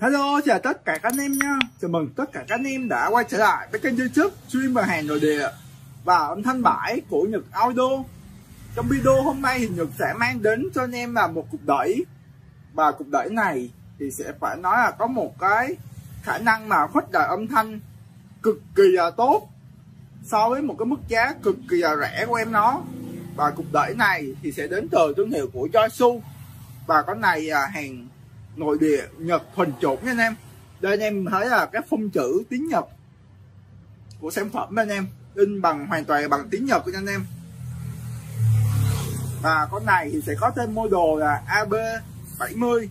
Hello, chào tất cả các anh em nha. Chào mừng tất cả các anh em đã quay trở lại với kênh YouTube stream và hàng nội địa và âm thanh bãi của Nhựt Audio. Trong video hôm nay thì Nhật sẽ mang đến cho anh em là một cục đẩy. Và cục đẩy này thì sẽ phải nói là có một cái khả năng mà khuếch đại âm thanh cực kỳ là tốt so với một cái mức giá cực kỳ là rẻ của em nó. Và cục đẩy này thì sẽ đến từ thương hiệu của Joysound. Và con này là hàng nội địa Nhật thuần chủng nha anh em. Đây anh em thấy là cái phông chữ tiếng Nhật của sản phẩm anh em, in bằng hoàn toàn bằng tiếng Nhật của anh em. Và con này thì sẽ có tên model là AB70.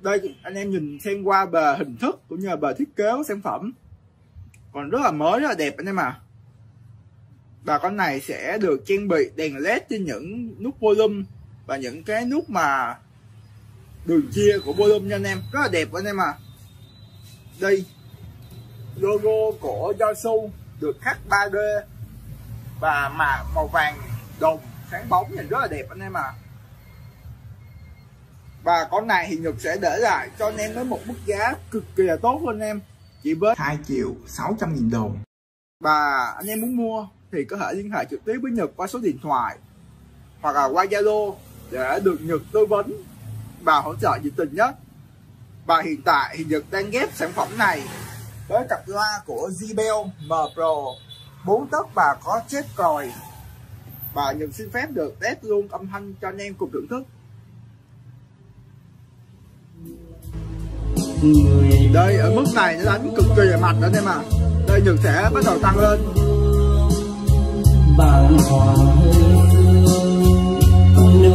Đây anh em nhìn xem qua bề hình thức cũng như là bề thiết kế của sản phẩm còn rất là mới, rất là đẹp anh em à. Và con này sẽ được trang bị đèn led trên những nút volume và những cái nút mà đường chia của volume nha anh em, rất là đẹp anh em à. Đây logo của Joysound được khắc 3D và màu vàng đồng sáng bóng, nhìn rất là đẹp anh em à. Và con này thì Nhật sẽ để lại cho anh em với một mức giá cực kỳ là tốt anh em, chỉ với 2.600.000 đồng. Và anh em muốn mua thì có thể liên hệ trực tiếp với Nhật qua số điện thoại hoặc là qua Zalo để được Nhật tư vấn và hỗ trợ nhiệt tình nhất. Và hiện tại thì Nhật đang ghép sản phẩm này với cặp loa của JBL M Pro 4 tấc và có chết còi. Và Nhật xin phép được test luôn âm thanh cho anh em cùng thưởng thức. Đây ở mức này nó đánh cực kỳ mạnh đó anh em à. Đây Nhật sẽ bắt đầu tăng lên. Bạn hòa nước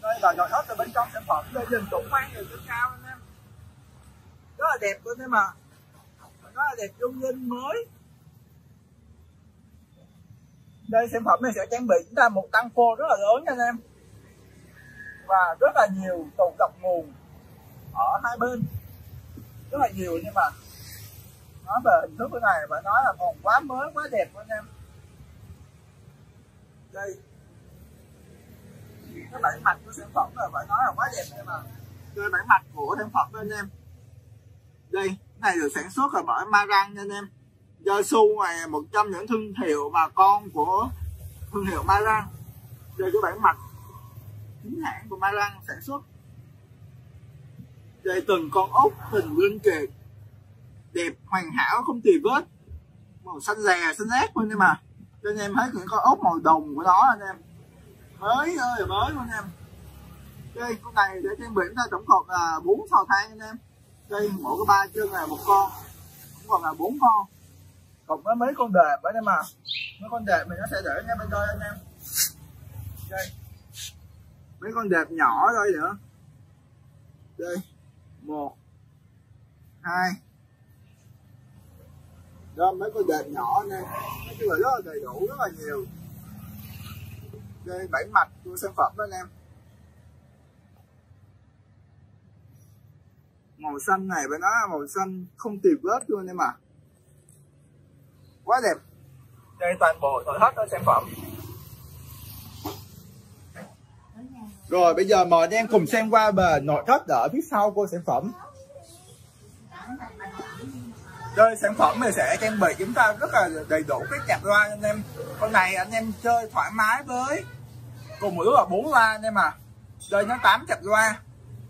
Đây là nội thất ở bên trong sản phẩm, đây nhìn cũng mang được rất cao anh em, rất là đẹp luôn em à, rất là đẹp dung linh mới. Đây sản phẩm này sẽ trang bị chúng ta một tăng phô rất là lớn anh em và rất là nhiều tụ tập nguồn ở hai bên, rất là nhiều anh em à. Nói về hình thức cái này phải nói là còn quá mới, quá đẹp anh em. Đây cái bản mạch của sản phẩm là phải nói là quá đẹp anh em à. Cái bản mạch của sản phẩm bên em. Đây cái này được sản xuất là bởi Marang nha anh em. Joysound là một trong những thương hiệu mà con của thương hiệu Marang. Đây cái bản mạch chính hãng của Marang sản xuất. Đây từng con ốc, từng linh kiện đẹp hoàn hảo không tì vết, màu xanh rè xanh lét luôn em à. Cho anh em thấy những con ốc màu đồng của nó anh em, mới ơi mới luôn em. Đây con này để trang bị ra tổng cộng là 4 xào thang anh em. Đây mỗi cái 3 chân là 1 con, cũng còn là 4 con, cộng với mấy con đệm anh em à. Mấy con đệm mình nó sẽ để ngay bên đây anh em. Đây mấy con đệm nhỏ đây nữa. Đây 1, 2. Đó, mấy con đệm nhỏ nè, nói chung là rất là đầy đủ, rất là nhiều. Đây bản mạch của sản phẩm đó anh em, màu xanh này phải nói là màu xanh không tì vết luôn em à, quá đẹp. Đây toàn bộ nội thất của sản phẩm. Rồi bây giờ mời anh em cùng xem qua bề nội thất ở phía sau của sản phẩm. Đây sản phẩm này sẽ trang bị chúng ta rất là đầy đủ cái cặp loa anh em. Con này anh em chơi thoải mái với cùng một lúc là 4 loa anh em à. Đây nó 8 cặp loa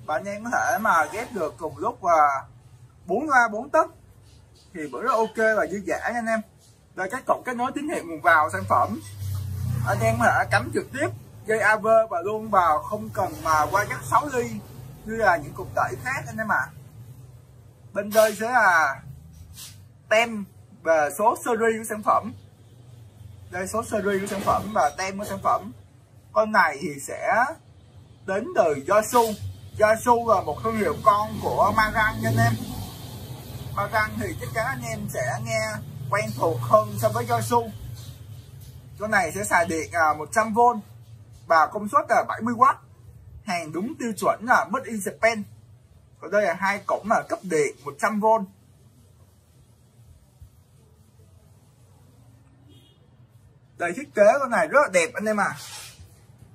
và anh em có thể mà ghép được cùng lúc là 4 loa 4 tấc thì vẫn rất ok và dư dả nha anh em. là các cổng kết nối tín hiệu nguồn vào sản phẩm. Anh em đã cắm trực tiếp dây AV và luôn vào, không cần mà qua các 6 ly như là những cục tẩy khác anh em ạ. Bên đây sẽ là tem và số series của sản phẩm. Đây số series của sản phẩm và tem của sản phẩm. Con này thì sẽ đến từ Joysound. Joysound là một thương hiệu con của Marang anh em. Marang thì chắc chắn anh em sẽ nghe quen thuộc hơn so với Joysound. Con này sẽ xài điện 100V và công suất là 70W. Hàng đúng tiêu chuẩn là made in Japan. Còn đây là hai cổng là cấp điện 100V. Đây thiết kế con này rất là đẹp anh em à.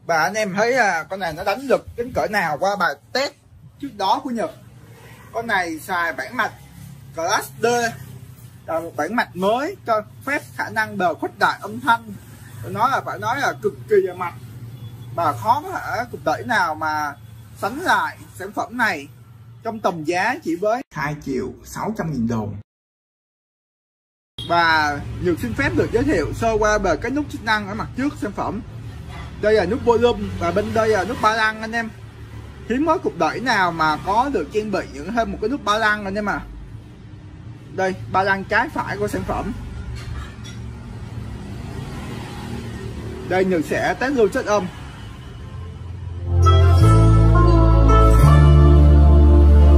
Và anh em thấy là con này nó đánh lực đến cỡ nào qua bài test trước đó của Nhật. Con này xài bản mạch Class D, là một bản mạch mới cho phép khả năng bờ khuếch đại âm thanh. Nó là phải nói là cực kỳ mạch và khó có thể cục đẩy nào mà sánh lại sản phẩm này, trong tầm giá chỉ với 2.600.000 đồng. Và Nhật xin phép được giới thiệu sơ qua về cái nút chức năng ở mặt trước sản phẩm. Đây là nút volume và bên đây là nút ba lăng anh em. Hiếm có cục đẩy nào mà có được trang bị những thêm một cái nút ba lăng anh em à. Đây, ba lăng trái phải của sản phẩm. Đây Nhật sẽ test lưu chất âm.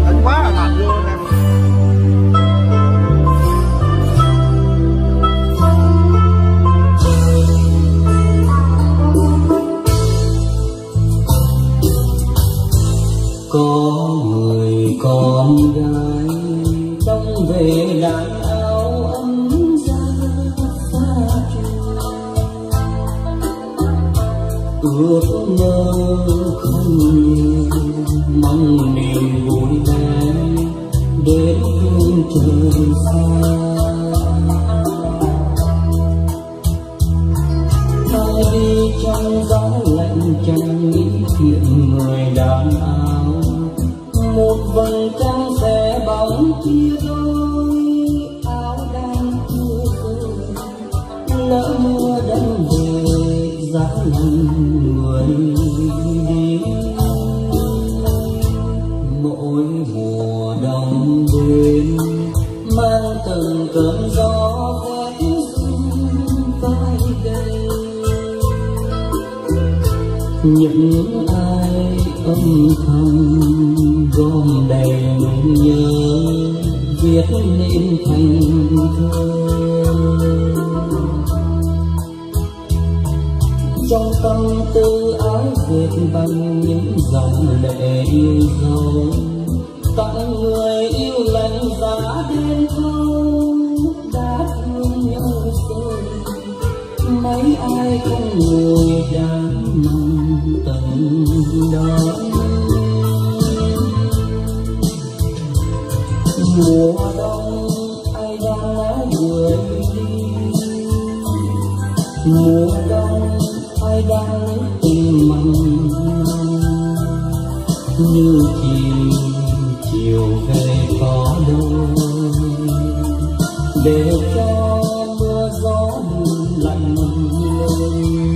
Đánh quá là mạnh luôn anh em. Có người con gái trong về lại áo ấm ra xa trường, ước mơ không nhiều, mong niềm vui vẻ đến phương trời xa. Thay đi trong gió lạnh chẳng nghĩ chuyện người đàn áo, một vầng trăng sẽ bóng chia đôi áo đang chưa rơi, lỡ mưa đang về giá lạnh người đi. Mỗi mùa đông đến mang từng cơn gió khẽ rung vai đây, những ai âm thầm gom đầy nỗi nhớ viết nên thành thơ. Trong tâm tư ái dệt bằng những dòng lệ yêu dấu, tặng người yêu lạnh giá đêm thâu đã thương nhau rồi. Mấy ai cũng người đã mang tận đó. Mùa đông ai đang lá người đi, mùa đông ai đang lấy tình mặn, như chim chiều về có đôi để cho mưa gió buồn lạnh lên,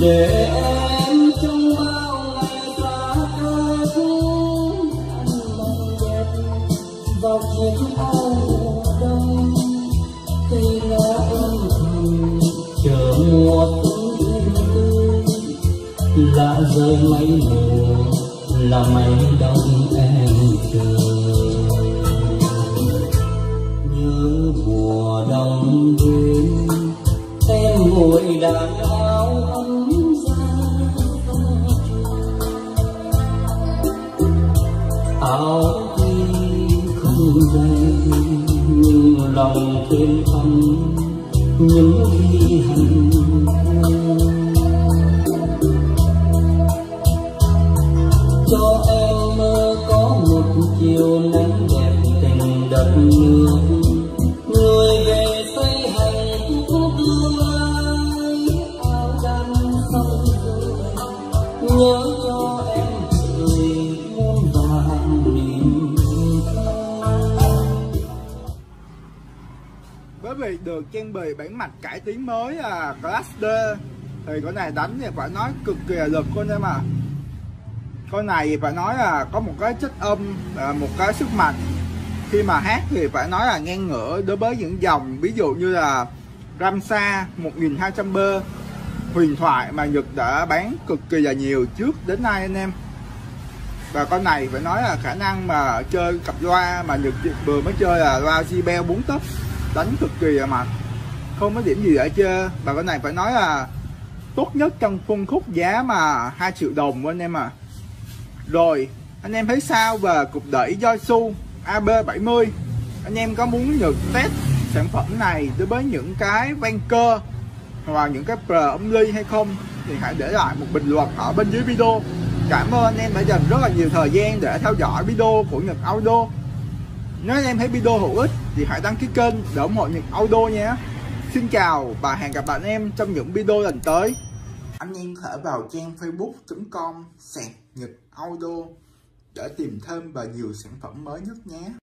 để em trong bao ngày xa quê cũ anh đẹp vào chiếc áo mùa đông cây lá ôm thầm chờ mùa. Đã rơi mấy mùa là mấy đông em chờ, nhớ mùa đông đến em ngồi đàn áo ấm ra áo tuy không đầy nhưng lòng thêm ấm những khi hành. Cho em mơ có một chiều nắng đẹp tình đất nước, người về xây hạnh phúc ơi áo đan không rơi, nhớ cho em cười muôn vàng niềm thương. Bởi vì được trang bị bản mặt cải tiến mới là Class D thì con này đánh thì phải nói cực kỳ lực con em mà. Con này phải nói là có một cái chất âm, một cái sức mạnh khi mà hát thì phải nói là ngang ngửa đối với những dòng ví dụ như là Ramsa 1200B huyền thoại mà Nhật đã bán cực kỳ là nhiều trước đến nay anh em. Và con này phải nói là khả năng mà chơi cặp loa mà Nhật vừa mới chơi là loa JBL 4 tấc đánh cực kỳ là mạnh, không có điểm gì để chơi. Và con này phải nói là tốt nhất trong phân khúc giá mà 2 triệu đồng anh em à. Rồi anh em thấy sao về cục đẩy Joysound AB70? Anh em có muốn Nhật test sản phẩm này đối với những cái banker hoặc những cái pro âm ly hay không thì hãy để lại một bình luận ở bên dưới video. Cảm ơn anh em đã dành rất là nhiều thời gian để theo dõi video của Nhật Audio. Nếu anh em thấy video hữu ích thì hãy đăng ký kênh để ủng hộ Nhật Audio nhé. Xin chào và hẹn gặp bạn em trong những video lần tới. Anh em có thể vào trang facebook.com/Nhật Audio để tìm thêm và nhiều sản phẩm mới nhất nhé.